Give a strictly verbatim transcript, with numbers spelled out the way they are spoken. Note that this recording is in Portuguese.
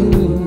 sozinho.